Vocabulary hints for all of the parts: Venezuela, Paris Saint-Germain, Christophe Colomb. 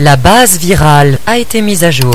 La base virale a été mise à jour.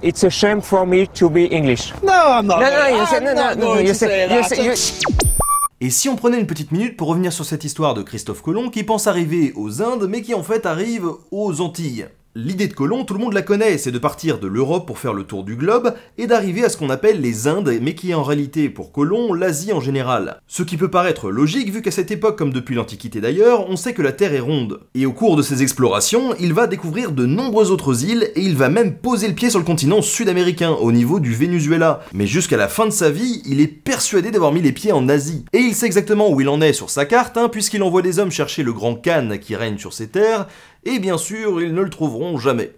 It's a shame for me to be English. No, I'm not. Et si on prenait une petite minute pour revenir sur cette histoire de Christophe Colomb qui pense arriver aux Indes mais qui en fait arrive aux Antilles. L'idée de Colomb, tout le monde la connaît, c'est de partir de l'Europe pour faire le tour du globe et d'arriver à ce qu'on appelle les Indes, mais qui est en réalité pour Colomb l'Asie en général. Ce qui peut paraître logique vu qu'à cette époque, comme depuis l'Antiquité d'ailleurs, on sait que la Terre est ronde. Et au cours de ses explorations, il va découvrir de nombreuses autres îles et il va même poser le pied sur le continent sud-américain, au niveau du Venezuela. Mais jusqu'à la fin de sa vie, il est persuadé d'avoir mis les pieds en Asie. Et il sait exactement où il en est sur sa carte, hein, puisqu'il envoie des hommes chercher le grand Khan qui règne sur ces terres, et bien sûr, ils ne le trouveront jamais.